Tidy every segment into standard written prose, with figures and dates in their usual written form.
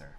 answer.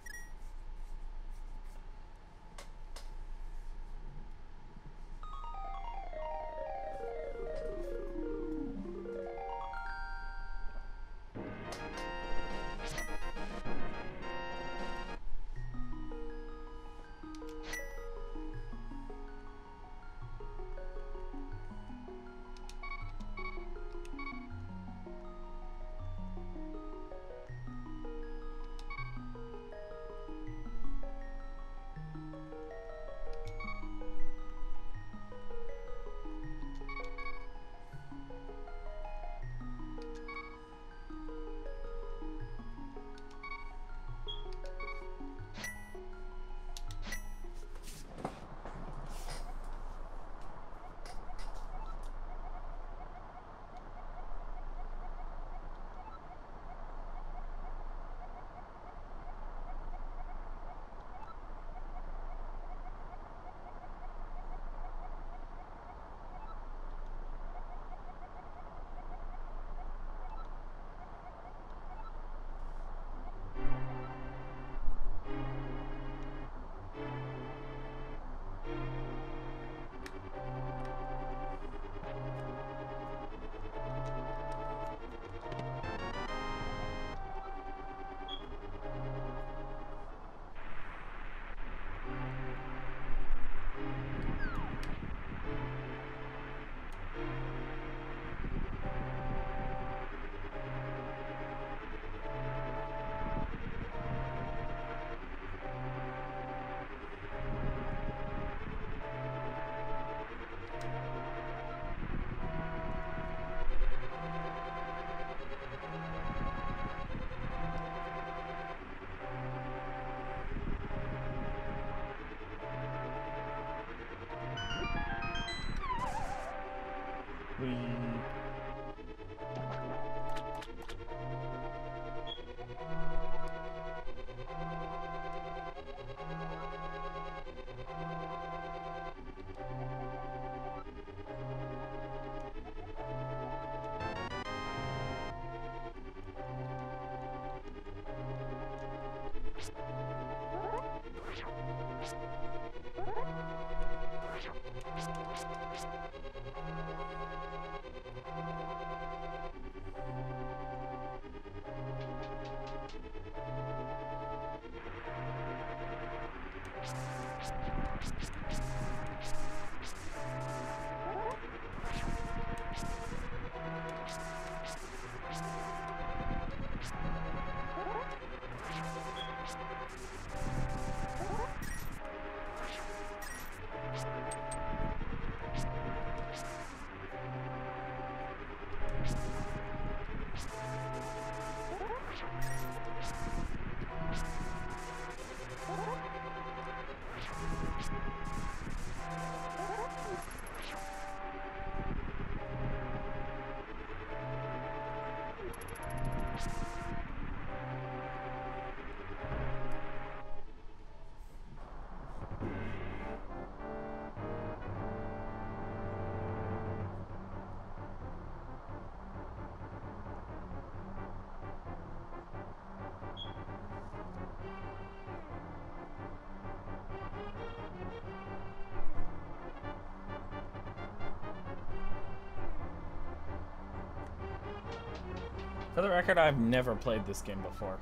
For the record, I've never played this game before.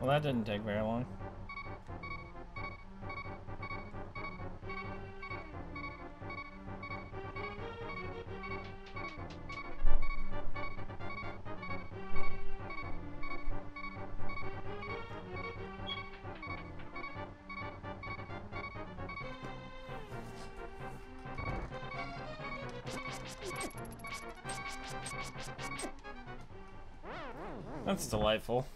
Well, that didn't take very long. That's delightful.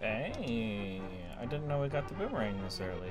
Hey, I didn't know we got the boomerang this early.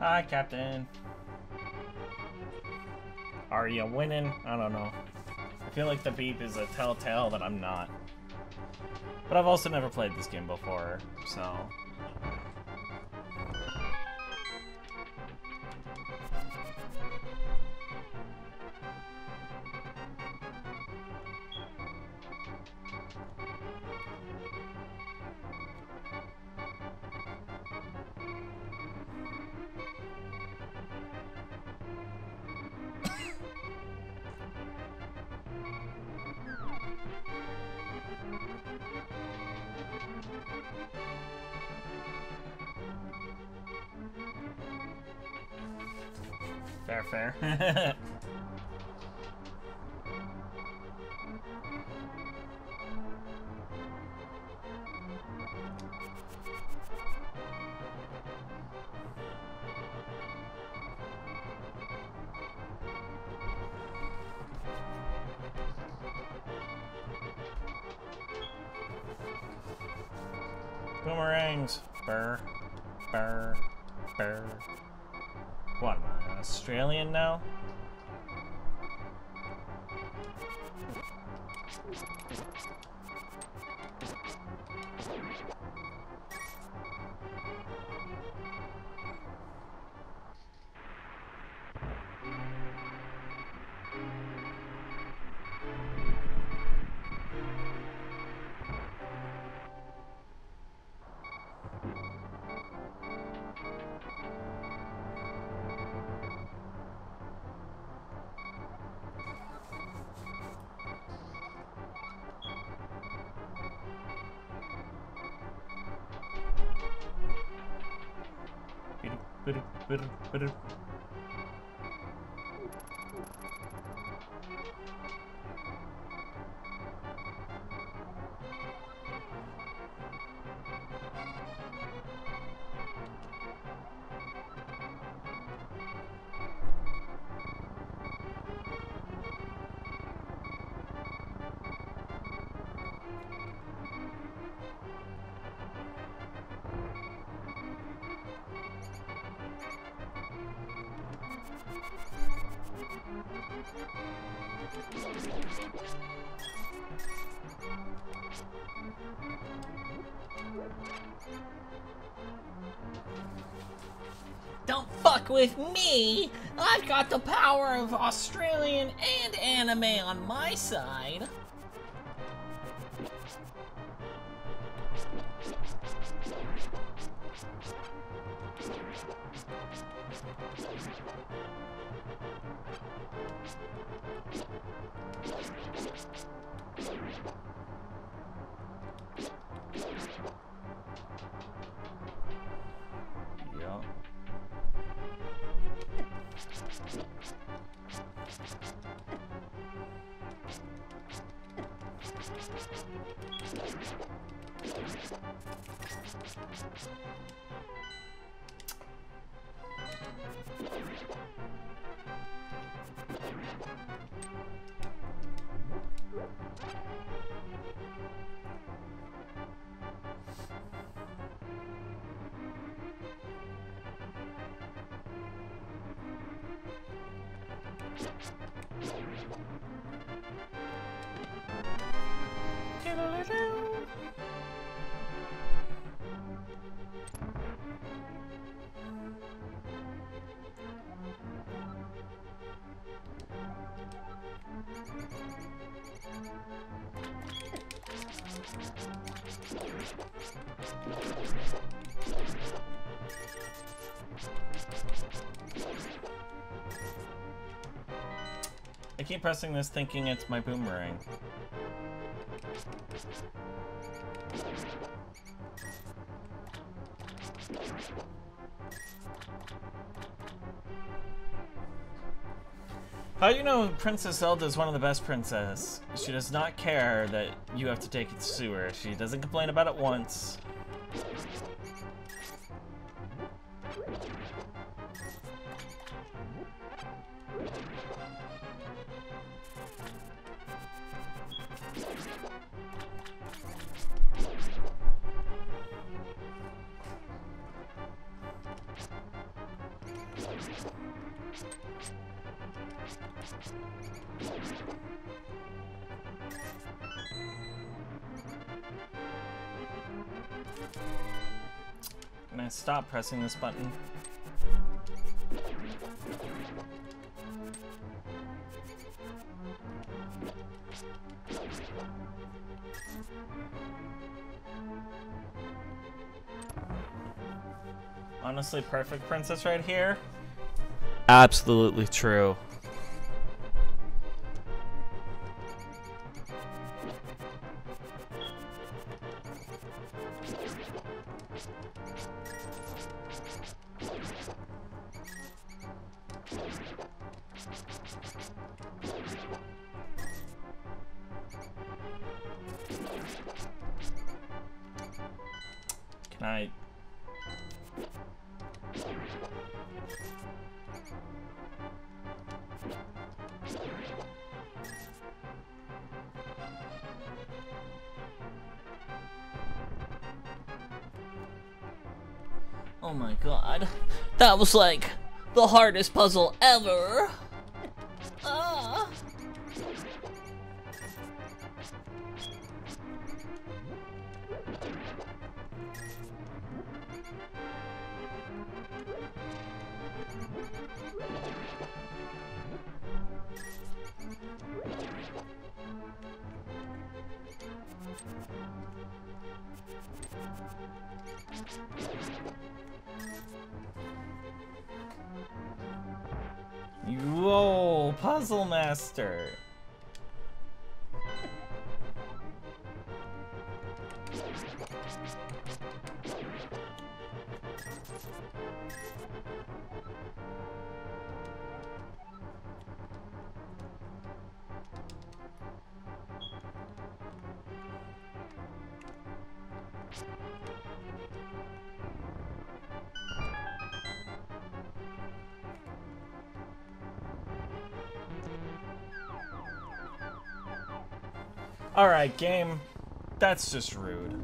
Hi, Captain. Are you winning? I don't know. I feel like the beep is a telltale that I'm not. But I've also never played this game before, so... Fair. Boomerangs. Burr. Burr. Burr. What, am I an Australian now? Don't fuck with me! I've got the power of Australian and anime on my side! I keep pressing this thinking it's my boomerang. How do you know Princess Zelda is one of the best princesses? She does not care that you have to take it to sewer. She doesn't complain about it once. Can I stop pressing this button? Honestly, perfect princess right here. Absolutely true. Oh my god, that was like the hardest puzzle ever. Whoa, Puzzle Master! Alright, game. That's just rude.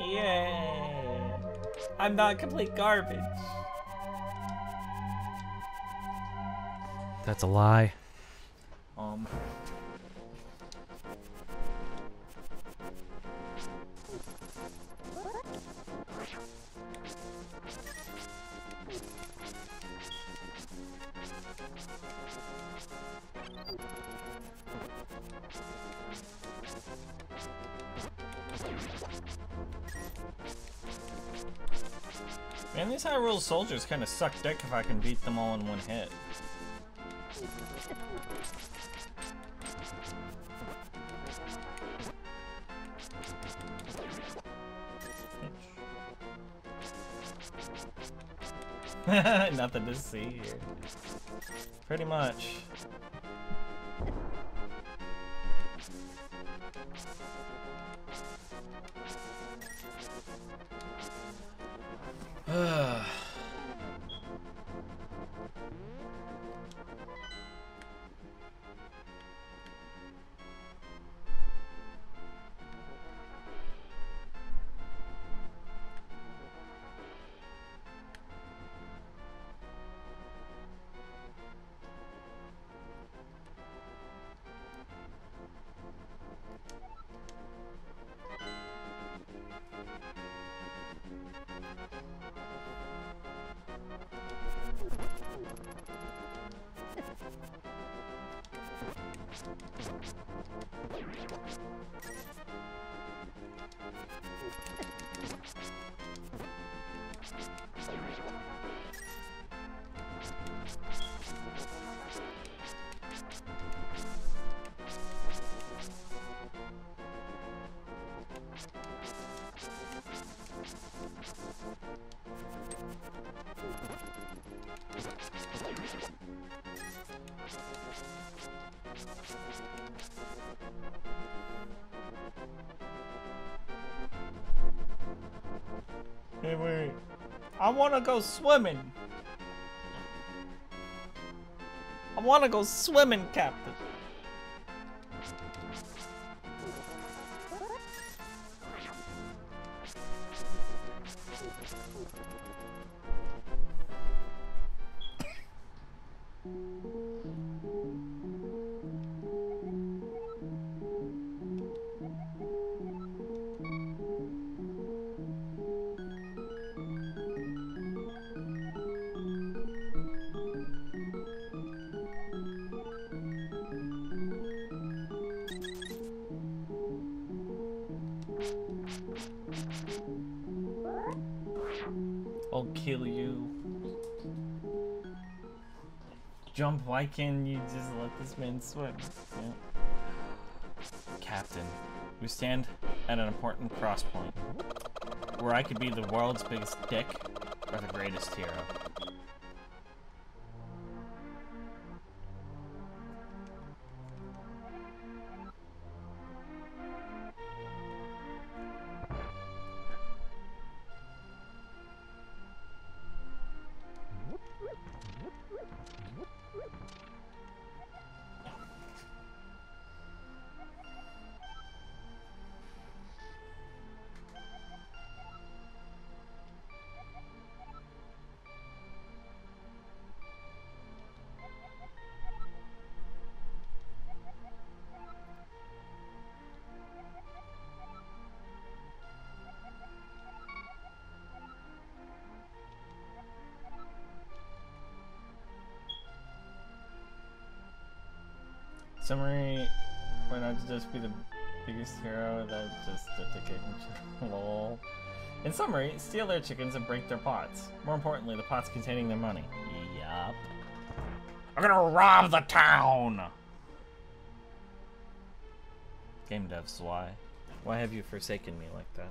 Yay! I'm not complete garbage. That's a lie. Man, these Hyrule soldiers kind of suck dick if I can beat them all in one hit. Nothing to see here. Pretty much. Hey, wait. I wanna go swimming. I wanna go swimming, Captain. Why can't you just let this man swim? Yeah. Captain, we stand at an important cross point where I could be the world's biggest dick or the greatest hero. Summary, why not just be the biggest hero that just dedicated to lol. In summary, steal their chickens and break their pots. More importantly, the pots containing their money. Yup. I'm gonna rob the town! Game devs, why? Why have you forsaken me like that?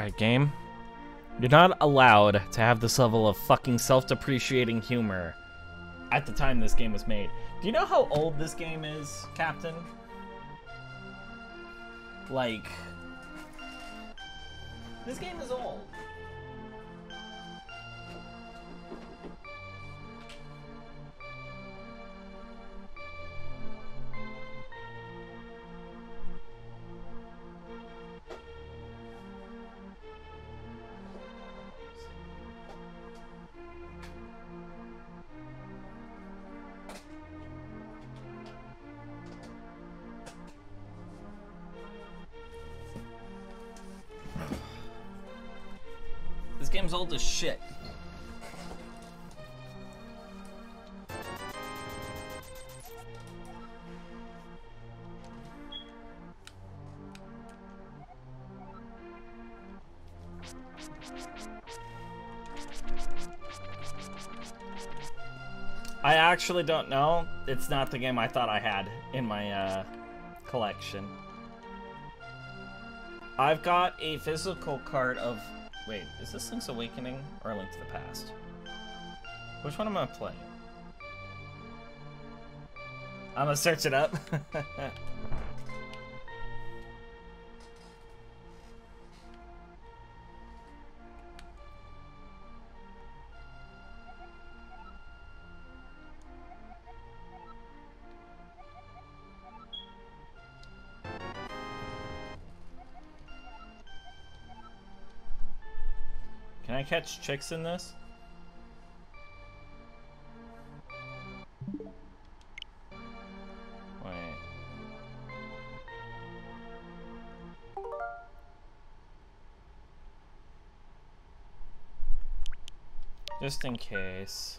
Alright, game. You're not allowed to have this level of fucking self-depreciating humor at the time this game was made. Do you know how old this game is, Captain? Like, this game is old. Old as shit. I actually don't know. It's not the game I thought I had in my collection. I've got a physical card of... Wait, is this Link's Awakening or A Link to the Past? Which one am I playing? I'm gonna search it up. Can I catch chicks in this? Wait. Just in case.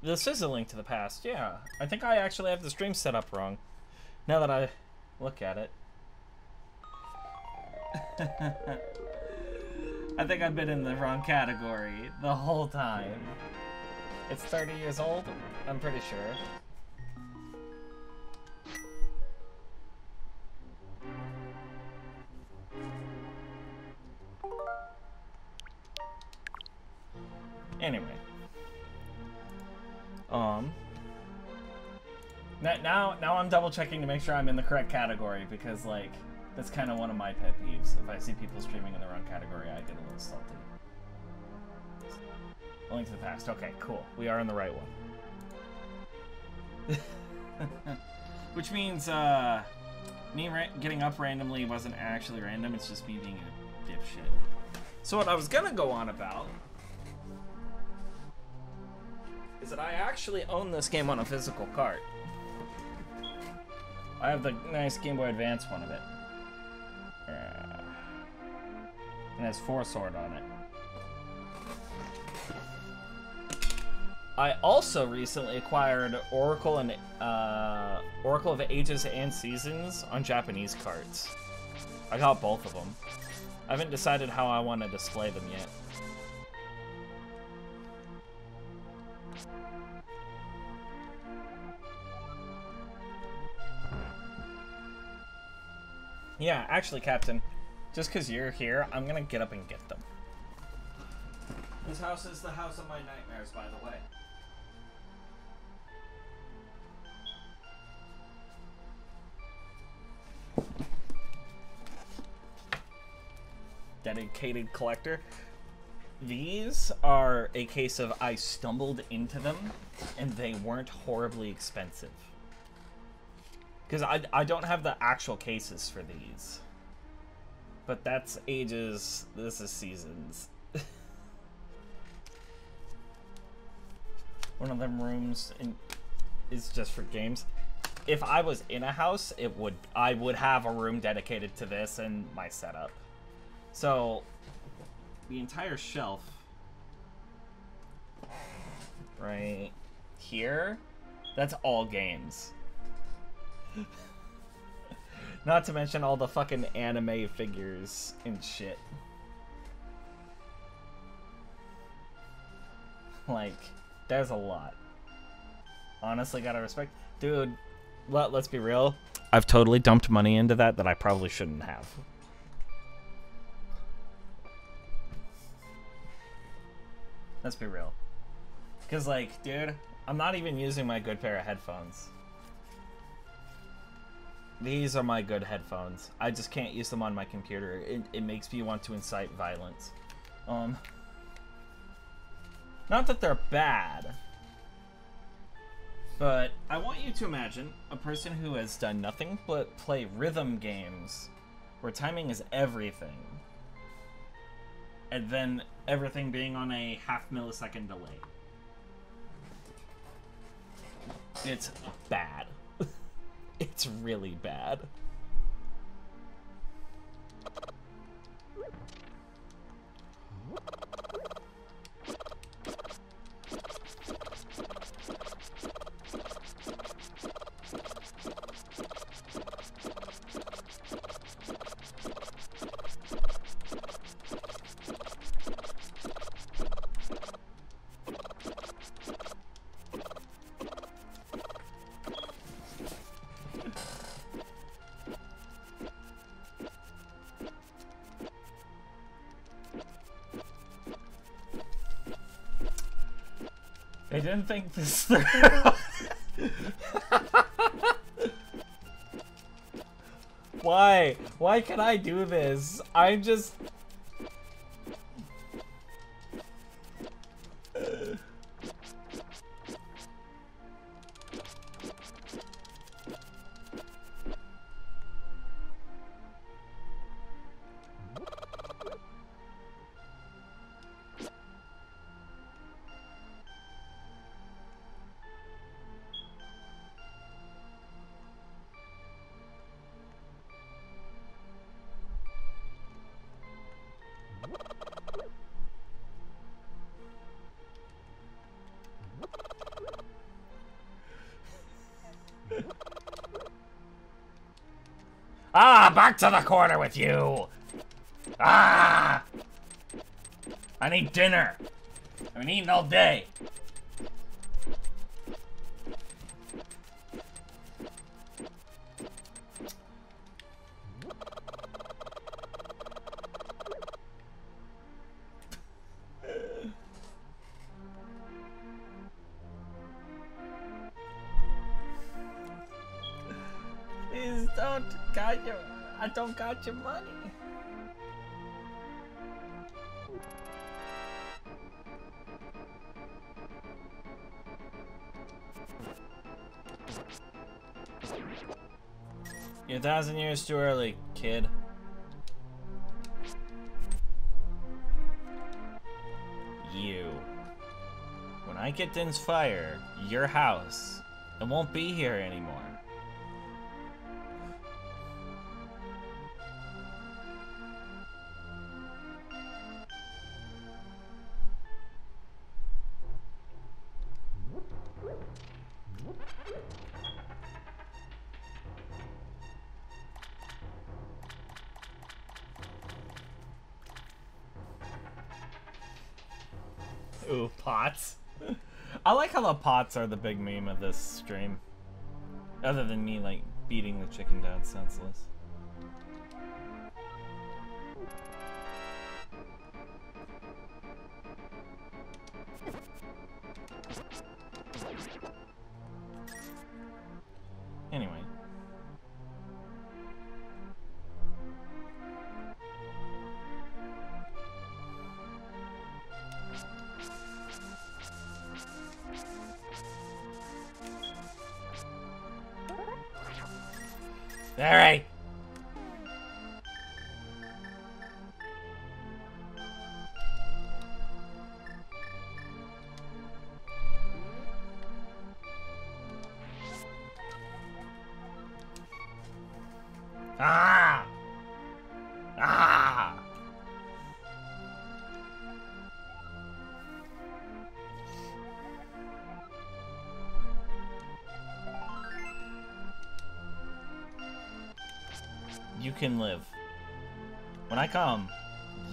This is a link to the past, yeah. I think I actually have the stream set up wrong. Now that I look at it. I think I've been in the wrong category the whole time. It's 30 years old, I'm pretty sure. Anyway. Now I'm double checking to make sure I'm in the correct category, because like that's kind of one of my pet peeves. If I see people streaming in the wrong category, I get a little salty. A Link to the Past. Okay, cool. We are in the right one. Which means me getting up randomly wasn't actually random. It's just me being a dipshit. So what I was gonna go on about is that I actually own this game on a physical cart. I have the nice Game Boy Advance one of it. It has Four Sword on it. I also recently acquired Oracle and Oracle of Ages and Seasons on Japanese carts. I got both of them. I haven't decided how I want to display them yet. Yeah, actually, Captain, just because you're here, I'm going to get up and get them. This house is the house of my nightmares, by the way. Dedicated collector. These are a case of I stumbled into them, and they weren't horribly expensive. Because I don't have the actual cases for these. But that's Ages, this is Seasons. One of them rooms is just for games. If I was in a house, I would have a room dedicated to this and my setup. So, the entire shelf right here, that's all games. Not to mention all the fucking anime figures and shit. Like, there's a lot. Honestly, gotta respect. Dude, let's be real. I've totally dumped money into that I probably shouldn't have. Let's be real. Because, like, dude, I'm not even using my good pair of headphones. These are my good headphones. I just can't use them on my computer. It makes me want to incite violence. Not that they're bad, but I want you to imagine a person who has done nothing but play rhythm games where timing is everything, and then everything being on a half-millisecond delay. It's bad. It's really bad. I didn't think this through. Why? Why can I do this? I'm just... Ah, back to the corner with you! Ah! I need dinner. I've been eating all day. Please don't got your. I don't got your money. You're 1,000 years too early, kid. You. When I get Din's Fire, your house, it won't be here anymore. Ooh, pots. I like how the pots are the big meme of this stream. Other than me, like, beating the chicken down senseless. Anyway. All right. Ah! Ah! You can live. When I come,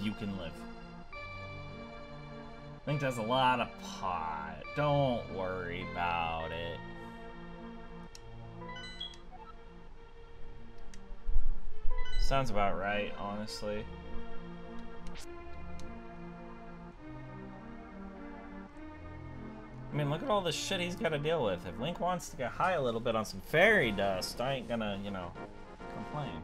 you can live. I think there's a lot of pot. Don't worry about it. Sounds about right, honestly. I mean, look at all the shit he's gotta deal with. If Link wants to get high a little bit on some fairy dust, I ain't gonna, you know, complain.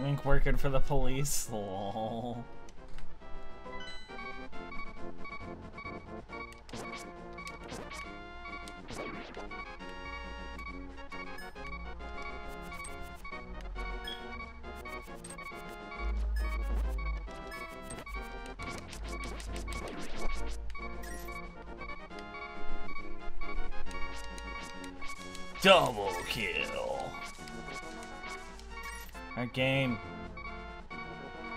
Link working for the police, lol. Double kill. That game.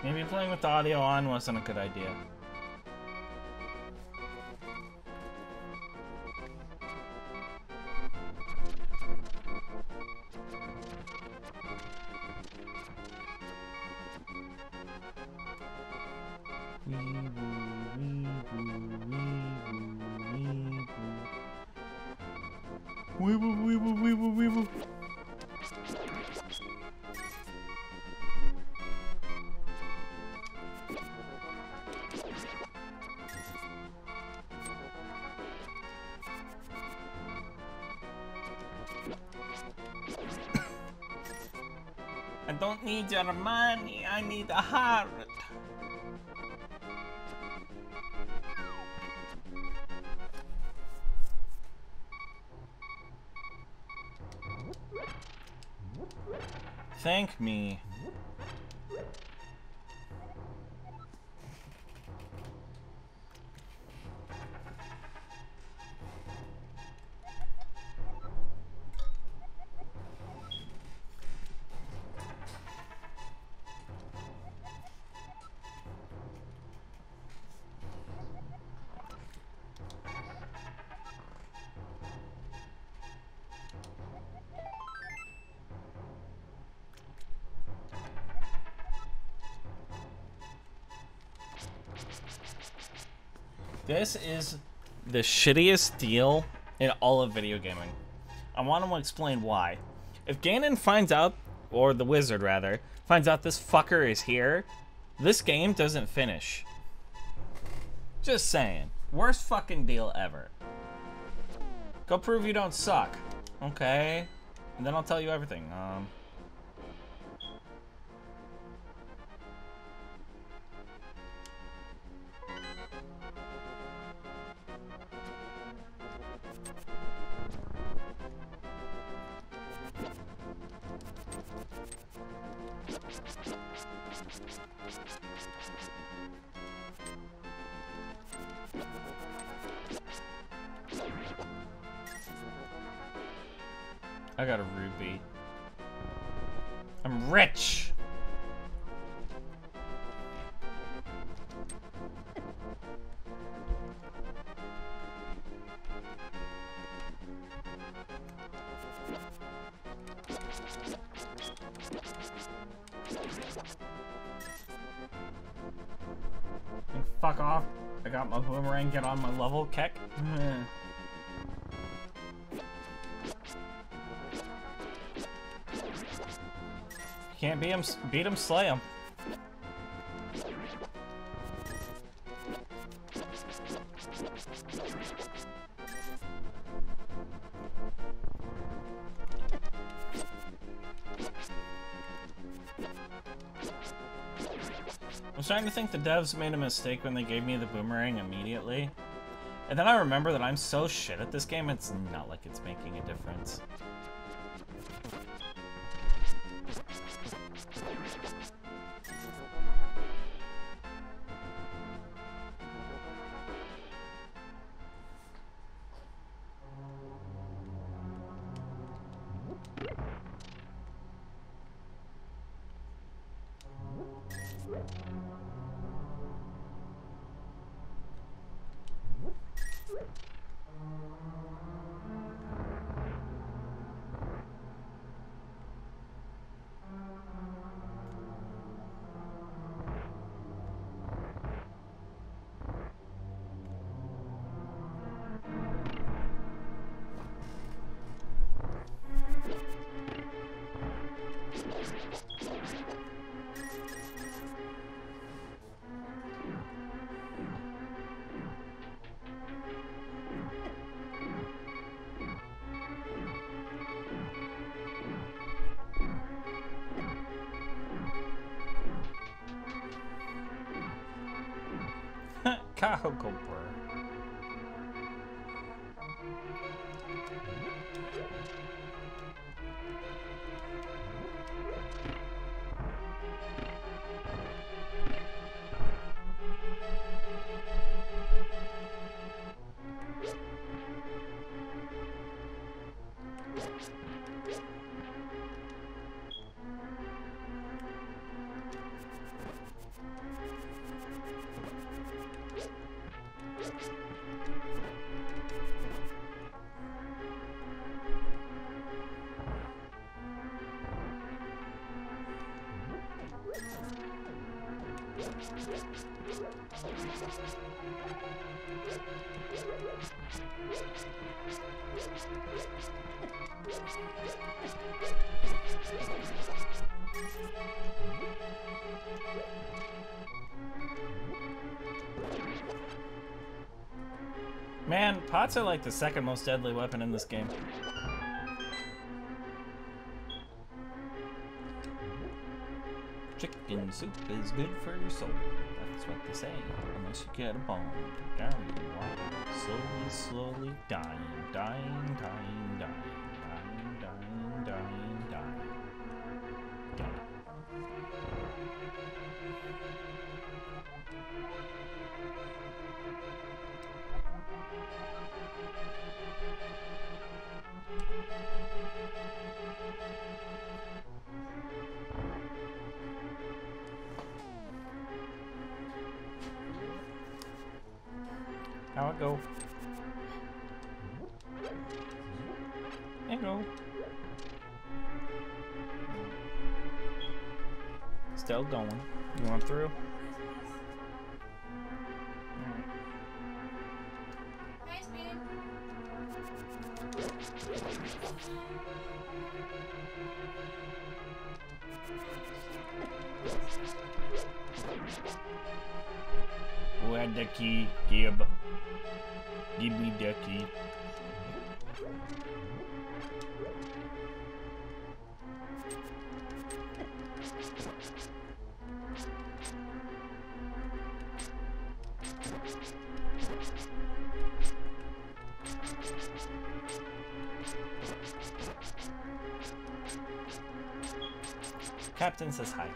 Maybe playing with the audio on wasn't a good idea. Weevil. I don't need your money, I need a heart. Thank me. This is the shittiest deal in all of video gaming. I want to explain why. If Ganon finds out, or the wizard rather, finds out this fucker is here, this game doesn't finish. Just saying. Worst fucking deal ever. Go prove you don't suck. Okay. And then I'll tell you everything. I got a ruby. I'm rich! And fuck off. I got my boomerang, get on my level, Keck. Can't beat him, slay him. I was starting to think the devs made a mistake when they gave me the boomerang immediately. And then I remember that I'm so shit at this game, it's not like it's making a difference. Kaho Cooper. Man, pots are like the second most deadly weapon in this game. Chicken soup is good for your soul. That's what they say. Unless you get a bomb. Down you are. Slowly, slowly dying, dying, dying, dying, dying, dying, dying, dying, dying. How it go? And go. Still going. You want through? Where'd the key, Gib? Give me the key. Captain says hi.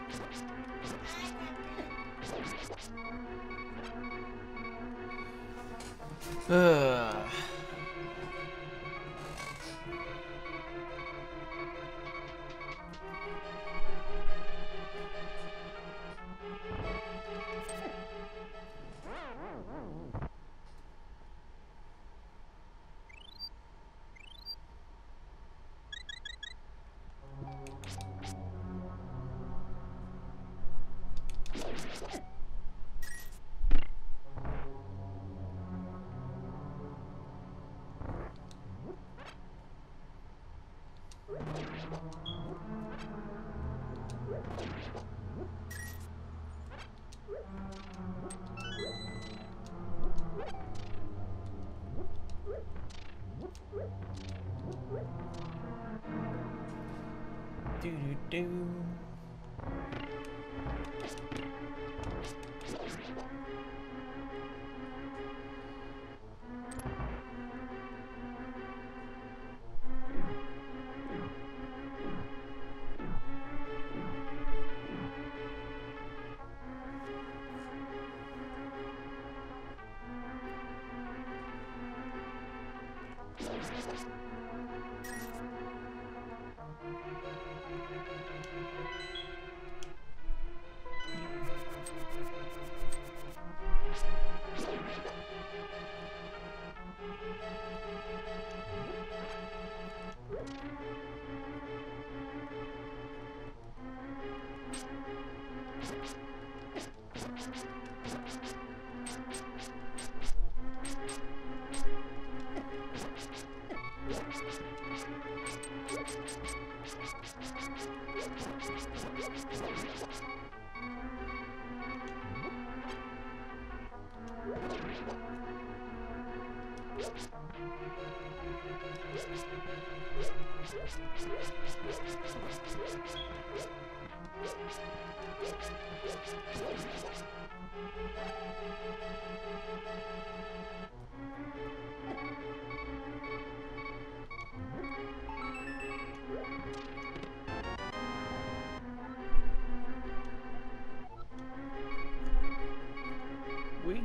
We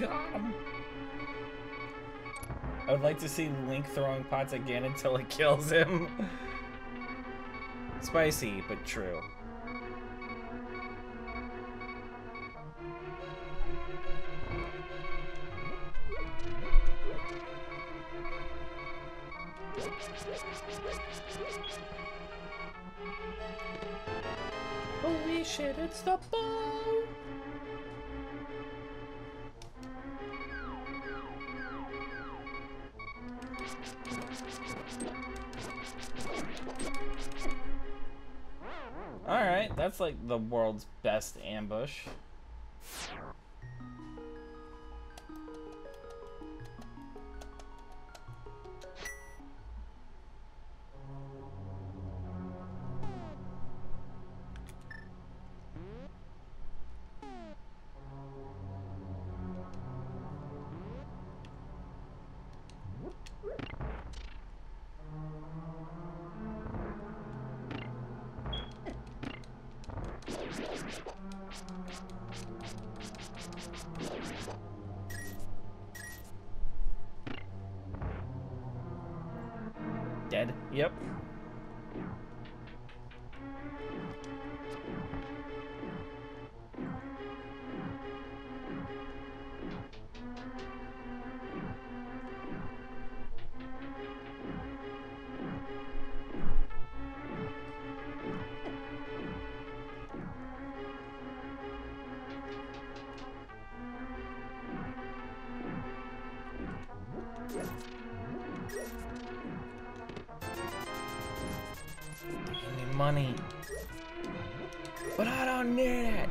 got him. I would like to see Link throwing pots again until it kills him. Spicy, but true. Oh, Holy shit, it's the ball! Alright, that's like the world's best ambush. Yep. Money, but I don't need it.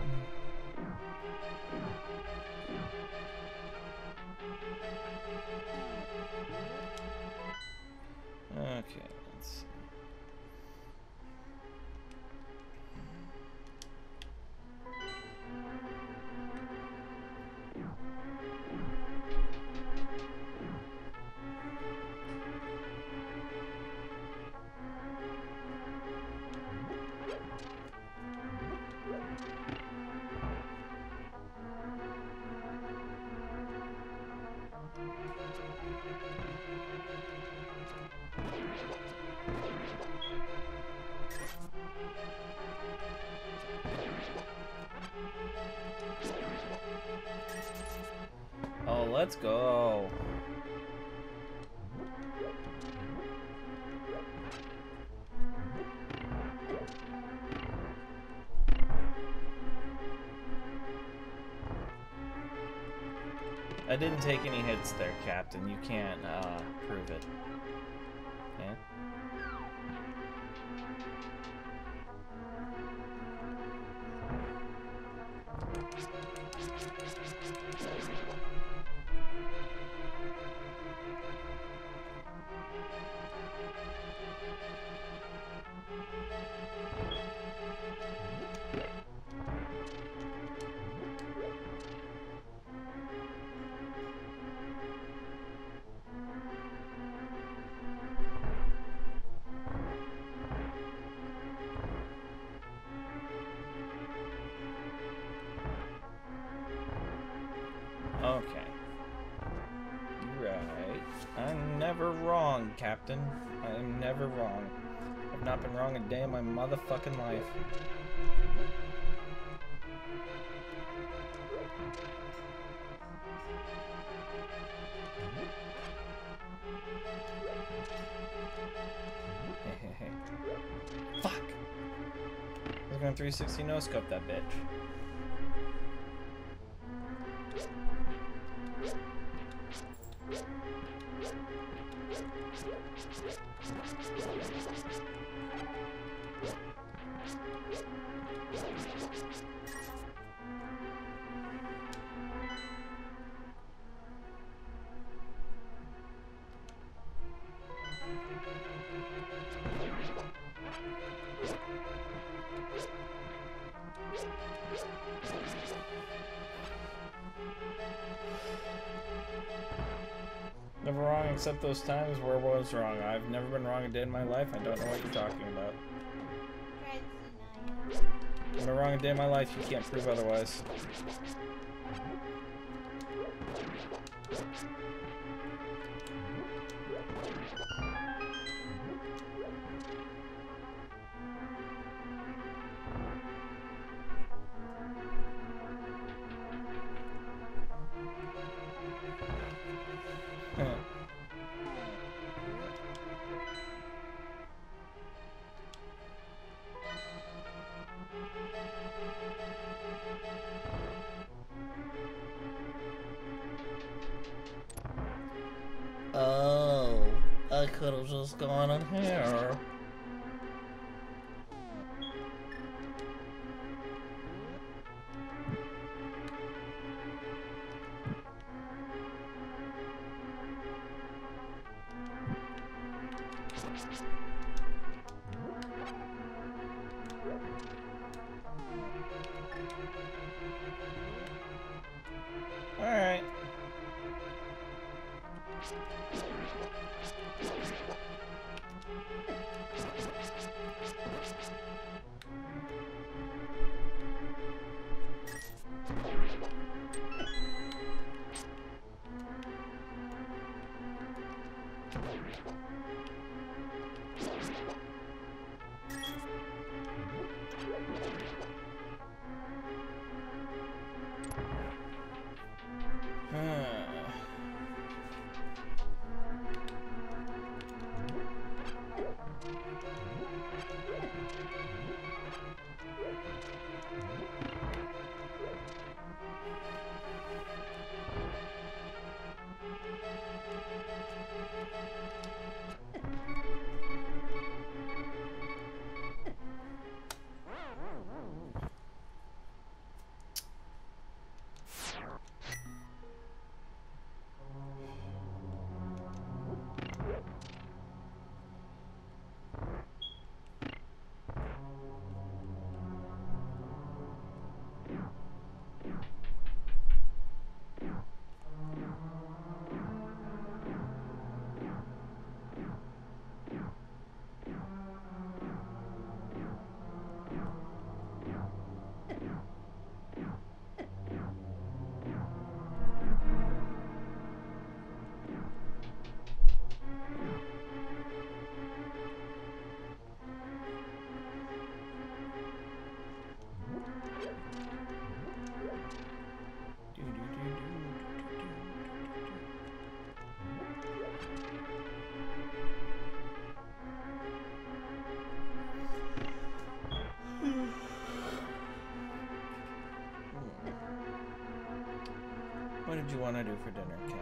Okay, let's see. Let's go. I didn't take any hits there, Captain. You can't prove it. Yeah. Okay. Right. I'm never wrong, Captain. I'm never wrong. I've not been wrong a day in my motherfucking life. Hey. Fuck! I was gonna 360 no-scope that bitch. Never wrong except those times where I was wrong. I've never been wrong a day in my life. I don't know what you're talking about. When I'm wrong a day in my life, you can't prove otherwise. could have just gone in here. What did you want to do for dinner,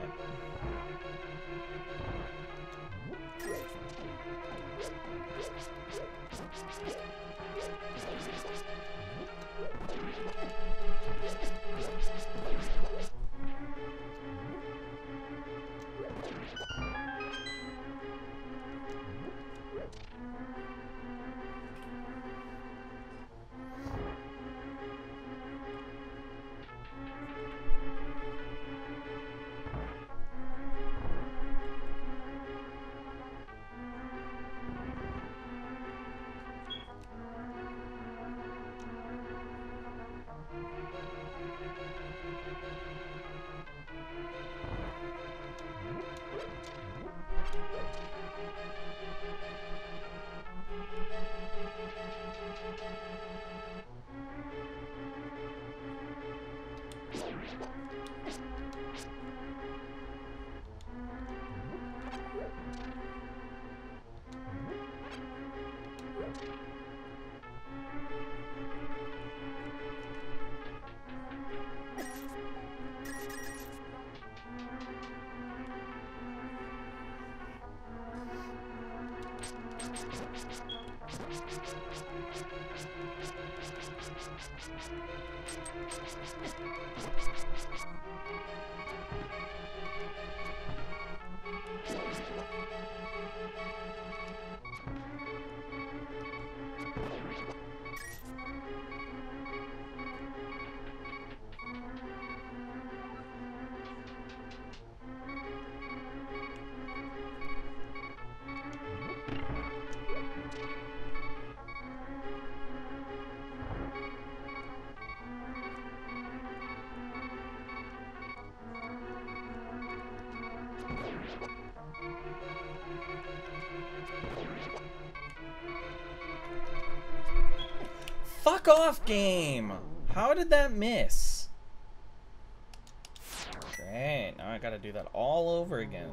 Fuck off, game! How did that miss? Great, now I gotta do that all over again.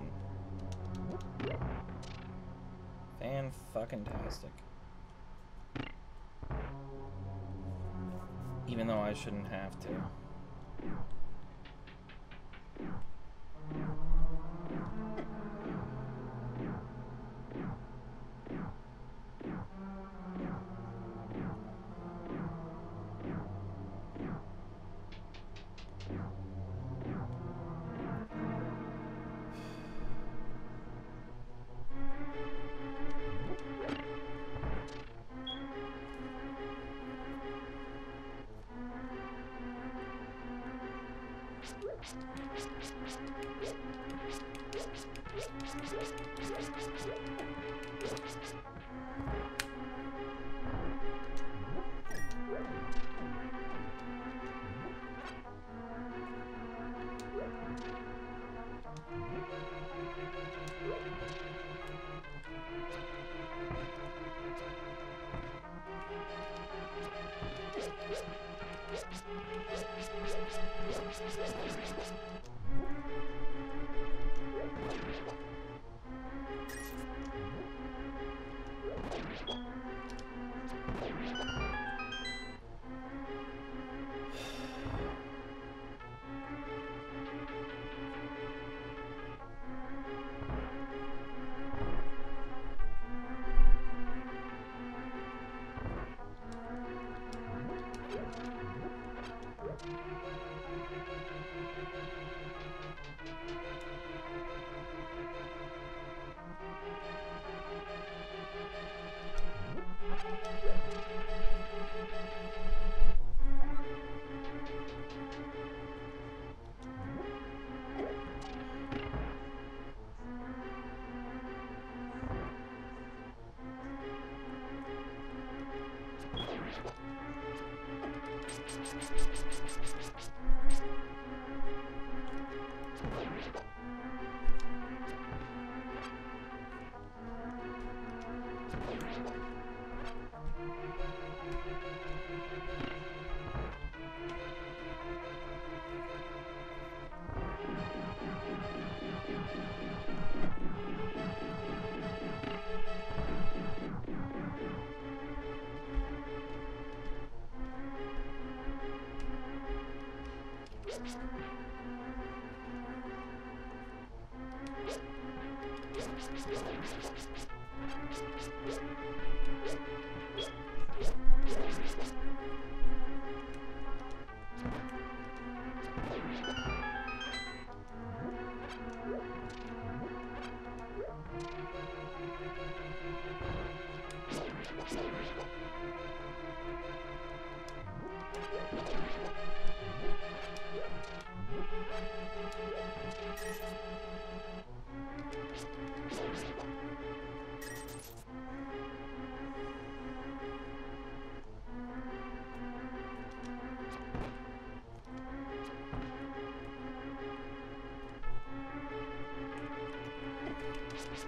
Fan-fucking-tastic. Even though I shouldn't have to.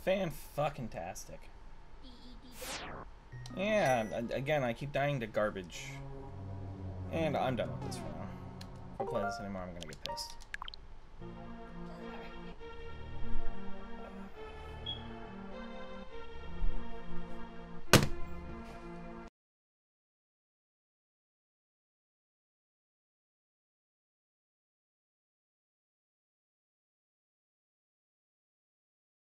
Fan-fucking-tastic. Yeah, again, I keep dying to garbage. And I'm done with this for now. If I play this anymore, I'm gonna get pissed.